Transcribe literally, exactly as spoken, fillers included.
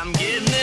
I'm getting it.